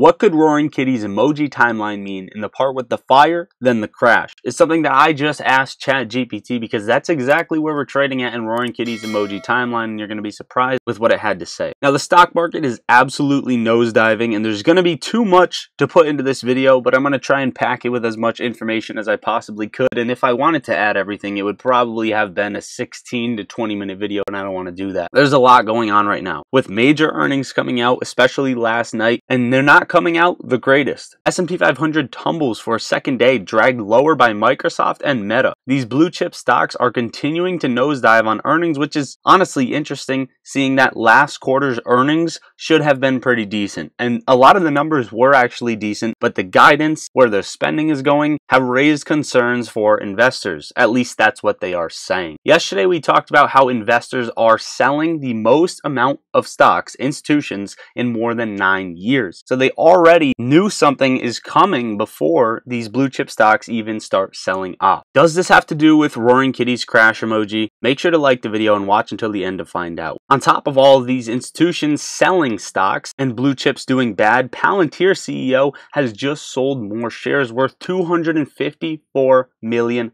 What could Roaring Kitty's emoji timeline mean in the part with the fire, then the crash? It's something that I just asked ChatGPT because that's exactly where we're trading at in Roaring Kitty's emoji timeline, and you're going to be surprised with what it had to say. Now, the stock market is absolutely nosediving, and there's going to be too much to put into this video, but I'm going to try and pack it with as much information as I possibly could, and if I wanted to add everything, it would probably have been a 16 to 20 minute video, and I don't want to do that. There's a lot going on right now, with major earnings coming out, especially last night, and they're not coming out the greatest. S&P 500 tumbles for a second day, dragged lower by Microsoft and Meta. These blue chip stocks are continuing to nosedive on earnings, which is honestly interesting, seeing that last quarter's earnings should have been pretty decent. And a lot of the numbers were actually decent, but the guidance, where their spending is going, have raised concerns for investors. At least that's what they are saying. Yesterday, we talked about how investors are selling the most amount of stocks, institutions, in more than 9 years. So they already knew something is coming before these blue chip stocks even start selling up. Does this have to do with Roaring Kitty's crash emoji? Make sure to like the video and watch until the end to find out. On top of all of these institutions selling stocks and blue chips doing bad, Palantir CEO has just sold more shares worth $254 million.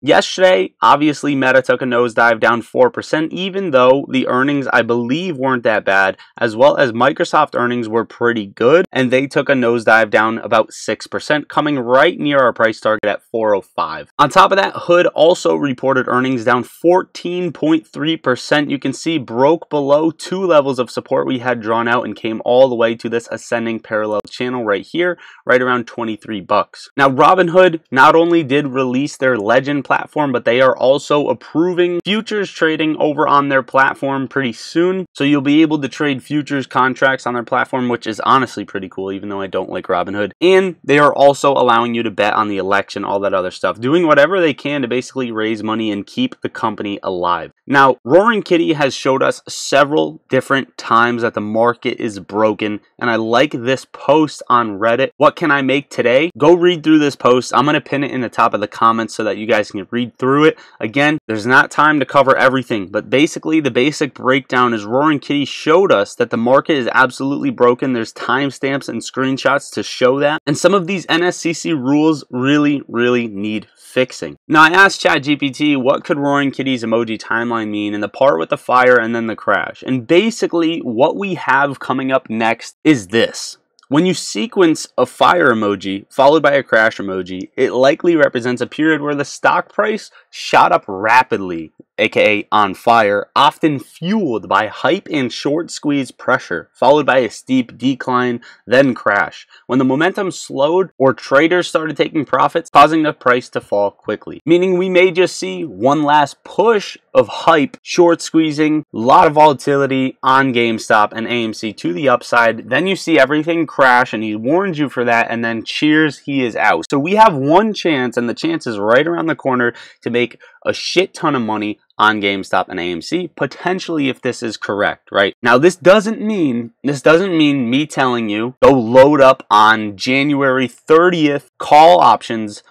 Yesterday, obviously, Meta took a nosedive down 4%, even though the earnings, I believe, weren't that bad, as well as Microsoft earnings were pretty good, and they took a nosedive down about 6%, coming right near our price target at 405. On top of that, Hood also reported earnings down 14.3%. You can see broke below two levels of support we had drawn out and came all the way to this ascending parallel channel right here, right around 23 bucks. Now, Robinhood not only did release their Legend platform, but they are also approving futures trading over on their platform pretty soon, so you'll be able to trade futures contracts on their platform, which is honestly pretty cool, even though I don't like Robinhood. And they are also allowing you to bet on the election, all that other stuff, doing whatever they can to basically raise money and keep the company alive. Now, Roaring Kitty has showed us several different times that the market is broken, and I like this post on Reddit, What Can I Make Today? Go read through this post. I'm going to pin it in the top of the comments so that you guys can read through it. Again, there's not time to cover everything, but basically the basic breakdown is Roaring Kitty showed us that the market is absolutely broken. There's timestamps and screenshots to show that, and some of these NSCC rules really need fixing. Now, I asked ChatGPT, what could Roaring Kitty's emoji timeline mean in the part with the fire and then the crash? And basically what we have coming up next is this. When you sequence a fire emoji followed by a crash emoji, it likely represents a period where the stock price shot up rapidly, aka on fire, often fueled by hype and short squeeze pressure, followed by a steep decline, then crash, when the momentum slowed or traders started taking profits, causing the price to fall quickly. Meaning we may just see one last push of hype, short squeezing, a lot of volatility on GameStop and AMC to the upside, then you see everything crash, and he warned you for that, and then cheers, he is out. So we have one chance, and the chance is right around the corner, to make a shit ton of money on GameStop and AMC, potentially, if this is correct, right? Now, this doesn't mean me telling you go load up on January 30th call options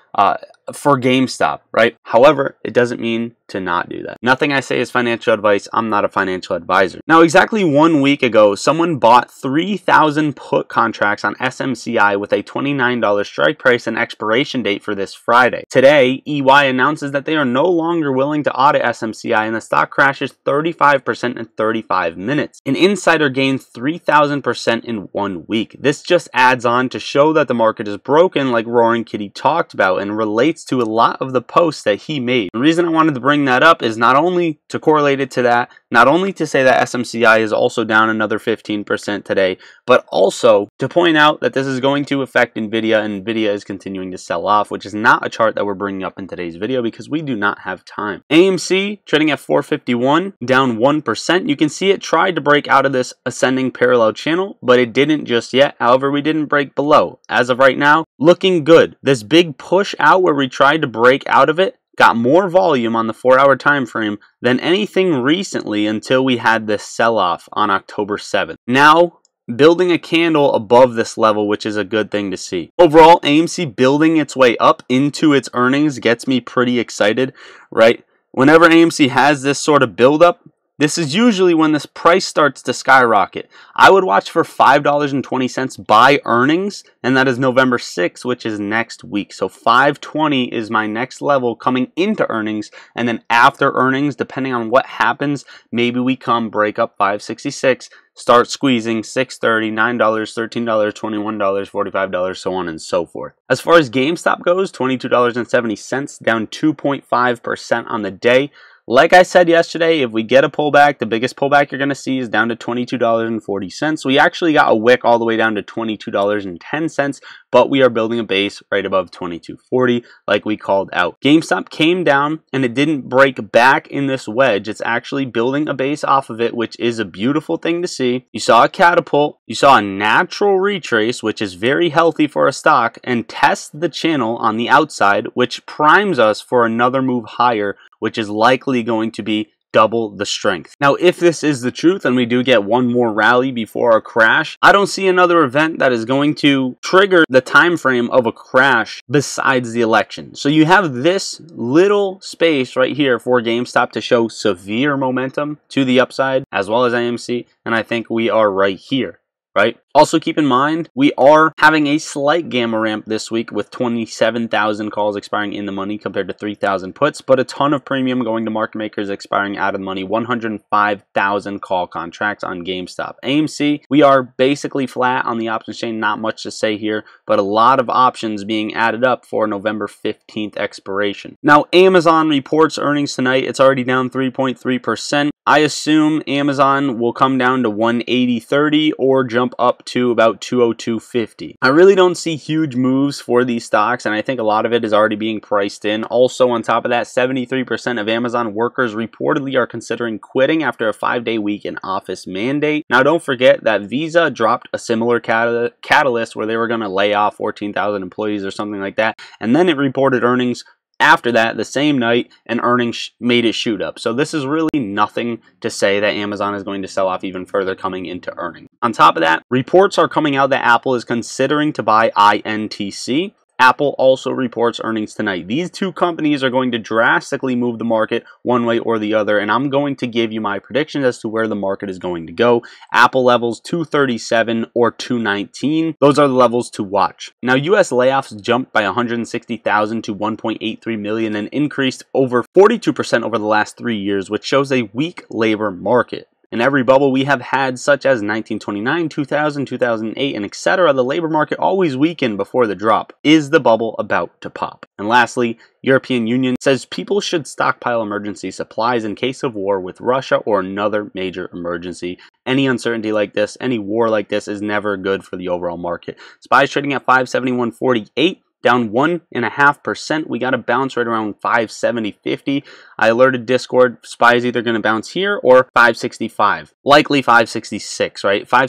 for GameStop, right? However, it doesn't mean to not do that. Nothing I say is financial advice. I'm not a financial advisor. Now, exactly 1 week ago, someone bought 3,000 put contracts on SMCI with a $29 strike price and expiration date for this Friday. Today, EY announces that they are no longer willing to audit SMCI, and the stock crashes 35% in 35 minutes. An insider gained 3,000% in 1 week. This just adds on to show that the market is broken, like Roaring Kitty talked about, and relates to a lot of the posts that he made. The reason I wanted to bring that up is not only to correlate it to that, not only to say that SMCI is also down another 15% today, but also to point out that this is going to affect NVIDIA, and NVIDIA is continuing to sell off, which is not a chart that we're bringing up in today's video because we do not have time. AMC trading at 451, down 1%. You can see it tried to break out of this ascending parallel channel, but it didn't just yet. However, we didn't break below. As of right now, looking good. This big push out where we tried to break out of it got more volume on the 4-hour time frame than anything recently until we had this sell-off on October 7th. Now, building a candle above this level, which is a good thing to see. Overall, AMC building its way up into its earnings gets me pretty excited, right? Whenever AMC has this sort of buildup, This is usually when this price starts to skyrocket. I would watch for $5.20 by earnings, and that is November 6th, which is next week. So $5.20 is my next level coming into earnings, and then after earnings, depending on what happens, maybe we come break up $5.66, start squeezing $6.30, $9, $13, $21, $45, so on and so forth. As far as GameStop goes, $22.70, down 2.5% on the day. Like I said yesterday, if we get a pullback, the biggest pullback you're going to see is down to $22.40. We actually got a wick all the way down to $22.10, but we are building a base right above $22.40 like we called out. GameStop came down and it didn't break back in this wedge. It's actually building a base off of it, which is a beautiful thing to see. You saw a catapult, you saw a natural retrace, which is very healthy for a stock, and test the channel on the outside, which primes us for another move higher, which is likely going to be double the strength. Now, if this is the truth and we do get one more rally before a crash, I don't see another event that is going to trigger the time frame of a crash besides the election. So you have this little space right here for GameStop to show severe momentum to the upside, as well as AMC, and I think we are right here. Right? Also keep in mind, we are having a slight gamma ramp this week with 27,000 calls expiring in the money compared to 3,000 puts, but a ton of premium going to market makers expiring out of the money, 105,000 call contracts on GameStop. AMC, we are basically flat on the options chain, not much to say here, but a lot of options being added up for November 15th expiration. Now, Amazon reports earnings tonight. It's already down 3.3%. I assume Amazon will come down to 180.30 or jump up to about 202.50. I really don't see huge moves for these stocks, and I think a lot of it is already being priced in. Also, on top of that, 73% of Amazon workers reportedly are considering quitting after a 5-day week in office mandate. Now, don't forget that Visa dropped a similar catalyst where they were going to lay off 14,000 employees or something like that, and then it reported earnings after that, the same night, and earnings made it shoot up. So this is really nothing to say that Amazon is going to sell off even further coming into earnings. On top of that, reports are coming out that Apple is considering to buy INTC. Apple also reports earnings tonight. These two companies are going to drastically move the market one way or the other, and I'm going to give you my predictions as to where the market is going to go. Apple levels 237 or 219. Those are the levels to watch. Now, U.S. layoffs jumped by 160,000 to 1.83 million and increased over 42% over the last 3 years, which shows a weak labor market. In every bubble we have had, such as 1929, 2000, 2008, and etc., the labor market always weakened before the drop. Is the bubble about to pop? And lastly, European Union says people should stockpile emergency supplies in case of war with Russia or another major emergency. Any uncertainty like this, any war like this, is never good for the overall market. SPY is trading at 571.48. Down 1.5%. We got to bounce right around 570.50. I alerted Discord. SPY is either going to bounce here or 565. Likely 566, right? High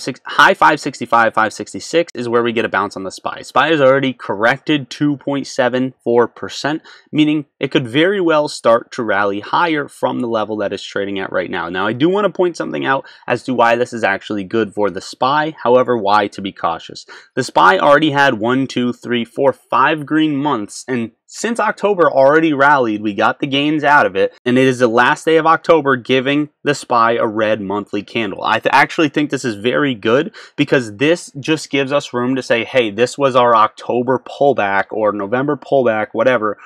565, 566 is where we get a bounce on the SPY. SPY is already corrected 2.74%, meaning it could very well start to rally higher from the level that it's trading at right now. Now, I do want to point something out as to why this is actually good for the SPY. However, why to be cautious. The SPY already had 5 green months, and since October already rallied, we got the gains out of it, and it is the last day of October giving the SPY a red monthly candle. I actually think this is very good because this just gives us room to say, hey, this was our October pullback or November pullback, whatever,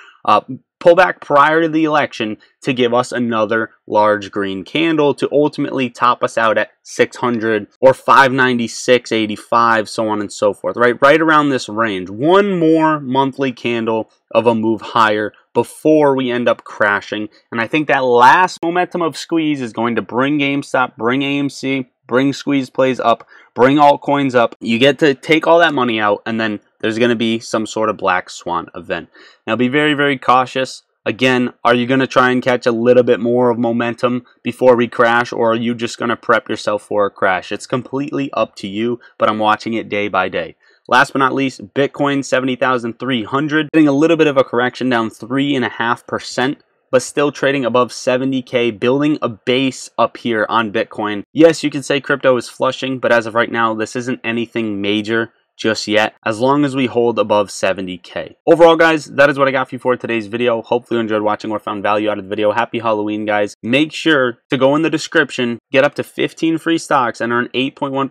pullback prior to the election, to give us another large green candle to ultimately top us out at 600 or 596.85, so on and so forth, right around this range. One more monthly candle of a move higher before we end up crashing, and I think that last momentum of squeeze is going to bring GameStop, bring AMC, bring squeeze plays up, bring altcoins up. You get to take all that money out, and then there's going to be some sort of black swan event. Now, be very, very cautious. Again, are you going to try and catch a little bit more of momentum before we crash, or are you just going to prep yourself for a crash? It's completely up to you, but I'm watching it day by day. Last but not least, Bitcoin 70,300, getting a little bit of a correction, down 3.5%. But still trading above 70K, building a base up here on Bitcoin. Yes, you can say crypto is flushing, but as of right now, this isn't anything major. just yet, as long as we hold above 70K. Overall, guys, that is what I got for you for today's video. Hopefully you enjoyed watching or found value out of the video. Happy Halloween, guys. Make sure to go in the description, get up to 15 free stocks, and earn 8.1%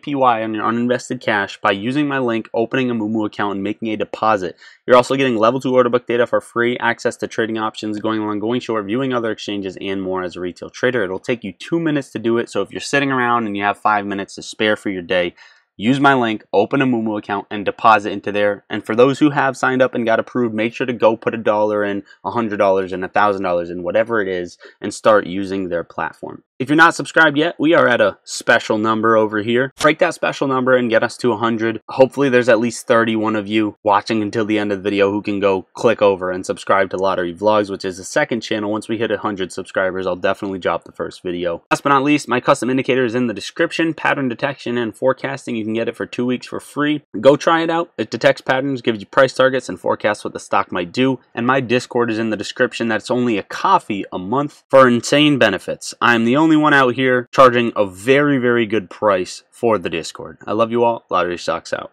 APY on your uninvested cash by using my link, opening a Moomoo account, and making a deposit. You're also getting level 2 order book data for free, access to trading options, going long, going short, viewing other exchanges, and more as a retail trader. It'll take you 2 minutes to do it, so if you're sitting around and you have 5 minutes to spare for your day, use my link, open a Moomoo account, and deposit into there. And for those who have signed up and got approved, make sure to go put $1 in, $100 in, $1,000 in, whatever it is, and start using their platform. If you're not subscribed yet, we are at a special number over here. Break that special number and get us to 100. Hopefully there's at least 31 of you watching until the end of the video who can go click over and subscribe to Lottery Vlogs, which is the second channel. Once we hit 100 subscribers, I'll definitely drop the first video. Last but not least, my custom indicator is in the description. Pattern detection and forecasting, you can get it for 2 weeks for free. Go try it out. It detects patterns, gives you price targets, and forecasts what the stock might do. And my Discord is in the description. That's only $1 a month for insane benefits. I'm the only one out here charging a very, very good price for the Discord. I love you all. Lottery stocks out.